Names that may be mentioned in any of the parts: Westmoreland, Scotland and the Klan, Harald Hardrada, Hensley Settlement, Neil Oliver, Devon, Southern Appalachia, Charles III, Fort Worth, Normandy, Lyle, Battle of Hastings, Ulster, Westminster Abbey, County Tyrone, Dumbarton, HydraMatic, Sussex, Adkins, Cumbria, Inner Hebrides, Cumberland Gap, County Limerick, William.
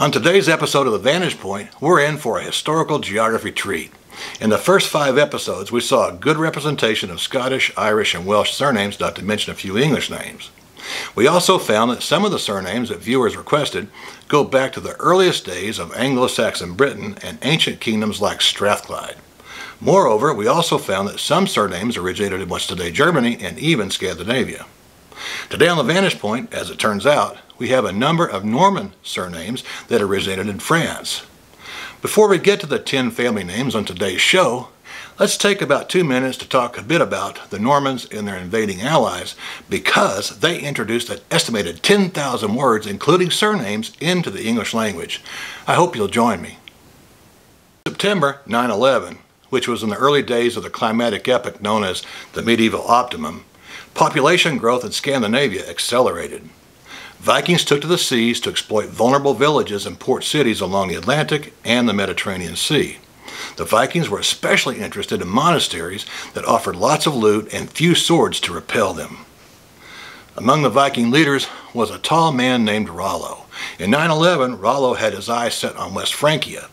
On today's episode of The Vantage Point, we're in for a historical geography treat. In the first 5 episodes, we saw a good representation of Scottish, Irish, and Welsh surnames, not to mention a few English names. We also found that some of the surnames that viewers requested go back to the earliest days of Anglo-Saxon Britain and ancient kingdoms like Strathclyde. Moreover, we also found that some surnames originated in what's today Germany and even Scandinavia. Today on The Vantage Point, as it turns out, we have a number of Norman surnames that originated in France. Before we get to the 10 family names on today's show, let's take about 2 minutes to talk a bit about the Normans and their invading allies, because they introduced an estimated 10,000 words, including surnames, into the English language. I hope you'll join me. September 9/11, which was in the early days of the climatic epoch known as the medieval optimum, population growth in Scandinavia accelerated. Vikings took to the seas to exploit vulnerable villages and port cities along the Atlantic and the Mediterranean Sea. The Vikings were especially interested in monasteries that offered lots of loot and few swords to repel them. Among the Viking leaders was a tall man named Rollo. In 911, Rollo had his eyes set on West Francia.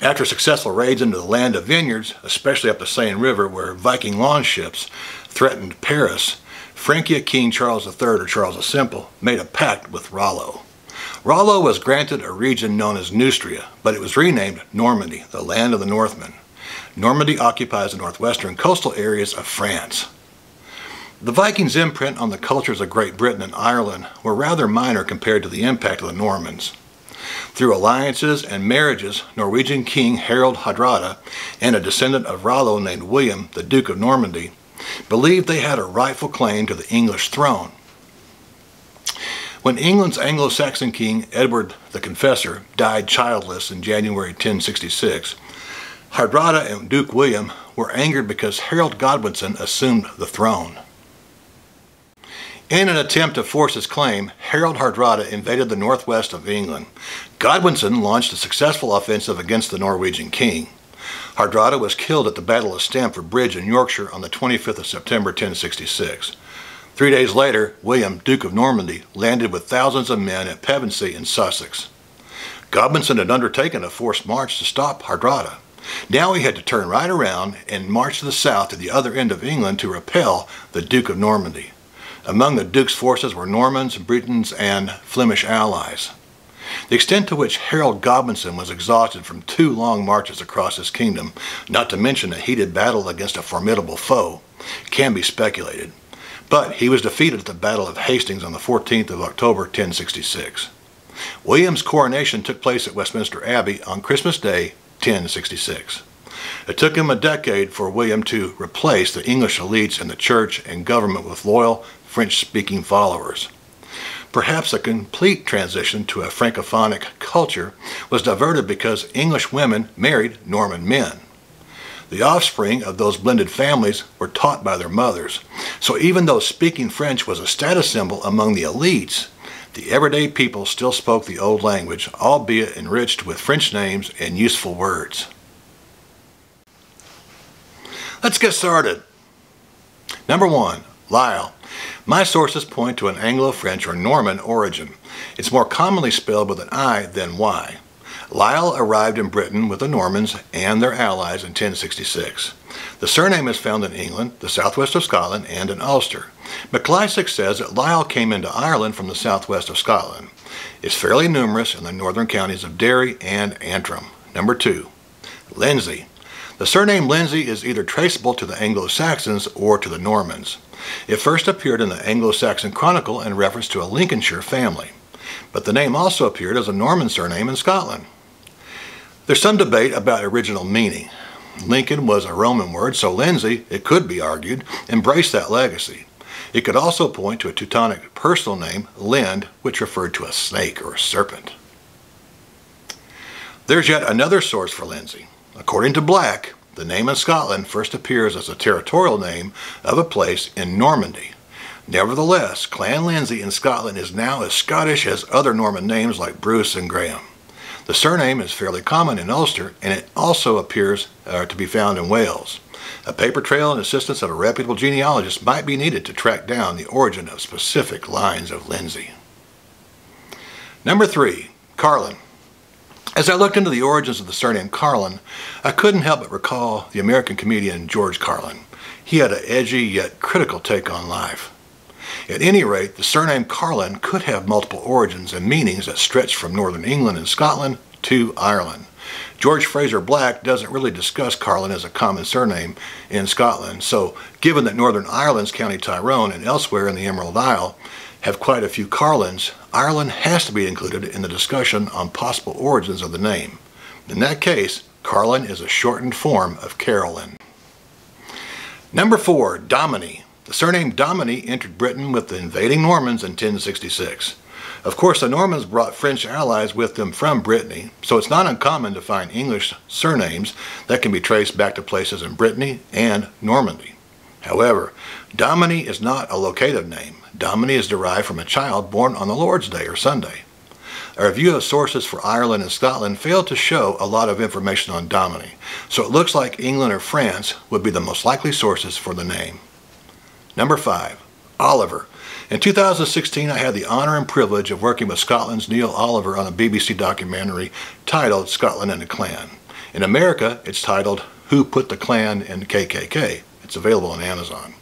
After successful raids into the land of vineyards, especially up the Seine River where Viking lawn ships threatened Paris, Francia King Charles III, or Charles the Simple, made a pact with Rollo. Rollo was granted a region known as Neustria, but it was renamed Normandy, the land of the Northmen. Normandy occupies the northwestern coastal areas of France. The Vikings' imprint on the cultures of Great Britain and Ireland were rather minor compared to the impact of the Normans. Through alliances and marriages, Norwegian King Harald Hardrada and a descendant of Rollo named William, the Duke of Normandy, believed they had a rightful claim to the English throne. When England's Anglo-Saxon king Edward the Confessor died childless in January 1066, Hardrada and Duke William were angered because Harold Godwinson assumed the throne. In an attempt to force his claim, Harald Hardrada invaded the northwest of England. Godwinson launched a successful offensive against the Norwegian king. Hardrada was killed at the Battle of Stamford Bridge in Yorkshire on the 25th of September 1066. 3 days later, William, Duke of Normandy, landed with thousands of men at Pevensey in Sussex. Godwinson had undertaken a forced march to stop Hardrada. Now he had to turn right around and march to the south to the other end of England to repel the Duke of Normandy. Among the Duke's forces were Normans, Britons, and Flemish allies. The extent to which Harold Godwinson was exhausted from 2 long marches across his kingdom, not to mention a heated battle against a formidable foe, can be speculated. But he was defeated at the Battle of Hastings on the 14th of October 1066. William's coronation took place at Westminster Abbey on Christmas Day 1066. It took him a decade for William to replace the English elites in the church and government with loyal French-speaking followers. Perhaps a complete transition to a francophonic culture was diverted because English women married Norman men. The offspring of those blended families were taught by their mothers, so even though speaking French was a status symbol among the elites, the everyday people still spoke the old language, albeit enriched with French names and useful words. Let's get started. Number 1, Lyle. My sources point to an Anglo-French or Norman origin. It's more commonly spelled with an I than Y. Lyle arrived in Britain with the Normans and their allies in 1066. The surname is found in England, the southwest of Scotland, and in Ulster. MacLeisic says that Lyle came into Ireland from the southwest of Scotland. It's fairly numerous in the northern counties of Derry and Antrim. Number 2, Lindsay. The surname Lindsay is either traceable to the Anglo-Saxons or to the Normans. It first appeared in the Anglo-Saxon Chronicle in reference to a Lincolnshire family, but the name also appeared as a Norman surname in Scotland. There's some debate about original meaning. Lincoln was a Roman word, so Lindsay, it could be argued, embraced that legacy. It could also point to a Teutonic personal name, Lind, which referred to a snake or a serpent. There's yet another source for Lindsay. According to Black, the name in Scotland first appears as a territorial name of a place in Normandy. Nevertheless, Clan Lindsay in Scotland is now as Scottish as other Norman names like Bruce and Graham. The surname is fairly common in Ulster, and it also appears to be found in Wales. A paper trail and assistance of a reputable genealogist might be needed to track down the origin of specific lines of Lindsay. Number 3, Carlin. As I looked into the origins of the surname Carlin, I couldn't help but recall the American comedian George Carlin. He had an edgy yet critical take on life. At any rate, the surname Carlin could have multiple origins and meanings that stretch from northern England and Scotland to Ireland. George Fraser Black doesn't really discuss Carlin as a common surname in Scotland, so given that Northern Ireland's County Tyrone and elsewhere in the Emerald Isle have quite a few Carlins, Ireland has to be included in the discussion on possible origins of the name. In that case, Carlin is a shortened form of Carolyn. Number 4, Dominy. The surname Dominy entered Britain with the invading Normans in 1066. Of course, the Normans brought French allies with them from Brittany, so it's not uncommon to find English surnames that can be traced back to places in Brittany and Normandy. However, Dominy is not a locative name. Dominy is derived from a child born on the Lord's Day or Sunday. A review of sources for Ireland and Scotland failed to show a lot of information on Dominy, so it looks like England or France would be the most likely sources for the name. Number 5, Oliver. In 2016, I had the honor and privilege of working with Scotland's Neil Oliver on a BBC documentary titled Scotland and the Klan. In America, it's titled Who Put the Klan in KKK. It's available on Amazon.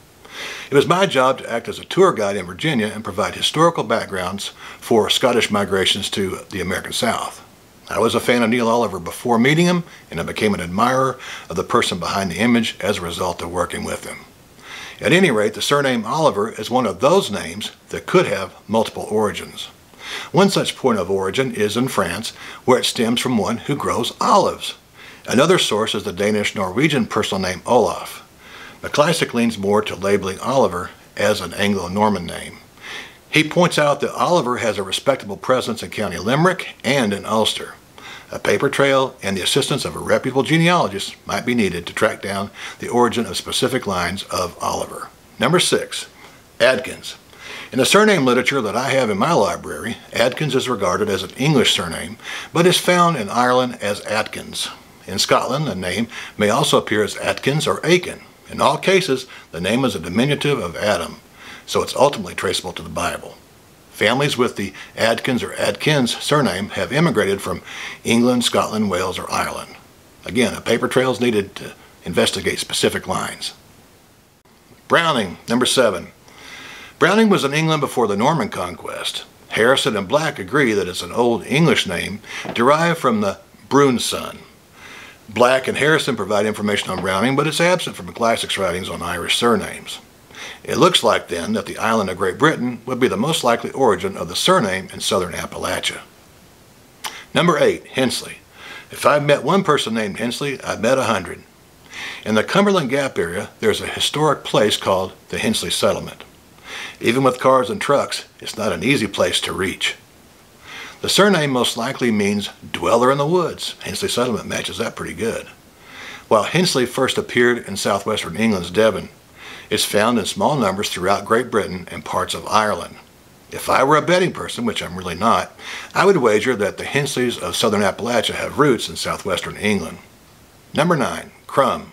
It was my job to act as a tour guide in Virginia and provide historical backgrounds for Scottish migrations to the American South. I was a fan of Neil Oliver before meeting him, and I became an admirer of the person behind the image as a result of working with him. At any rate, the surname Oliver is one of those names that could have multiple origins. One such point of origin is in France, where it stems from one who grows olives. Another source is the Danish-Norwegian personal name Olaf. McClysick leans more to labeling Oliver as an Anglo-Norman name. He points out that Oliver has a respectable presence in County Limerick and in Ulster. A paper trail and the assistance of a reputable genealogist might be needed to track down the origin of specific lines of Oliver. Number 6, Adkins. In the surname literature that I have in my library, Adkins is regarded as an English surname, but is found in Ireland as Atkins. In Scotland, the name may also appear as Atkins or Aiken. In all cases, the name is a diminutive of Adam, so it's ultimately traceable to the Bible. Families with the Adkins or Adkins surname have immigrated from England, Scotland, Wales, or Ireland. Again, a paper trail is needed to investigate specific lines. Browning, number 7. Browning was in England before the Norman conquest. Harrison and Black agree that it's an old English name derived from the Brune son. Black and Harrison provide information on Browning, but it's absent from McClysick's writings on Irish surnames. It looks like, then, that the island of Great Britain would be the most likely origin of the surname in southern Appalachia. Number 8, Hensley. If I've met one person named Hensley, I've met 100. In the Cumberland Gap area, there's a historic place called the Hensley Settlement. Even with cars and trucks, it's not an easy place to reach. The surname most likely means dweller in the woods. Hensley Settlement matches that pretty good. While Hensley first appeared in southwestern England's Devon, it's found in small numbers throughout Great Britain and parts of Ireland. If I were a betting person, which I'm really not, I would wager that the Hensleys of southern Appalachia have roots in southwestern England. Number 9, Crum.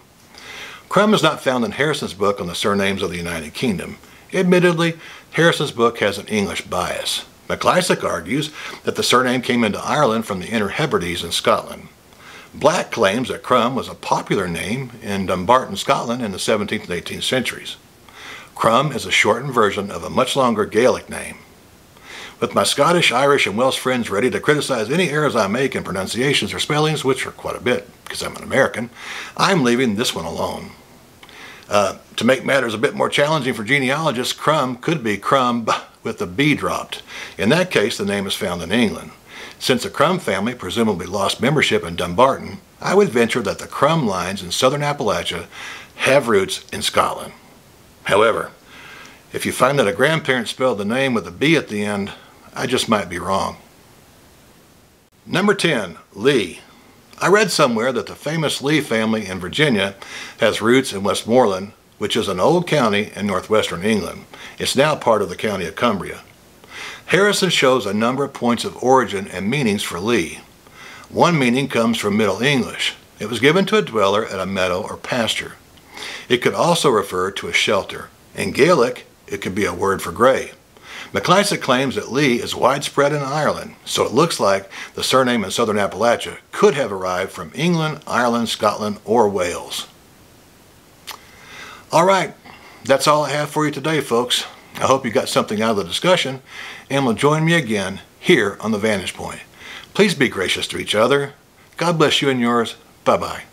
Crum is not found in Harrison's book on the surnames of the United Kingdom. Admittedly, Harrison's book has an English bias. McClysick argues that the surname came into Ireland from the Inner Hebrides in Scotland. Black claims that Crum was a popular name in Dumbarton, Scotland in the 17th and 18th centuries. Crum is a shortened version of a much longer Gaelic name. With my Scottish, Irish, and Welsh friends ready to criticize any errors I make in pronunciations or spellings, which are quite a bit because I'm an American, I'm leaving this one alone. To make matters a bit more challenging for genealogists, Crum could be Crum with the B dropped. In that case, the name is found in England. Since the Crum family presumably lost membership in Dumbarton, I would venture that the Crum lines in southern Appalachia have roots in Scotland. However, if you find that a grandparent spelled the name with a B at the end, I just might be wrong. Number 10, Lee. I read somewhere that the famous Lee family in Virginia has roots in Westmoreland, which is an old county in northwestern England. It's now part of the county of Cumbria. Harrison shows a number of points of origin and meanings for Lee. One meaning comes from Middle English. It was given to a dweller at a meadow or pasture. It could also refer to a shelter. In Gaelic, it could be a word for gray. MacLeinster claims that Lee is widespread in Ireland, so it looks like the surname in Southern Appalachia could have arrived from England, Ireland, Scotland, or Wales. Alright, that's all I have for you today, folks. I hope you got something out of the discussion and will join me again here on The Vantage Point. Please be gracious to each other. God bless you and yours. Bye-bye.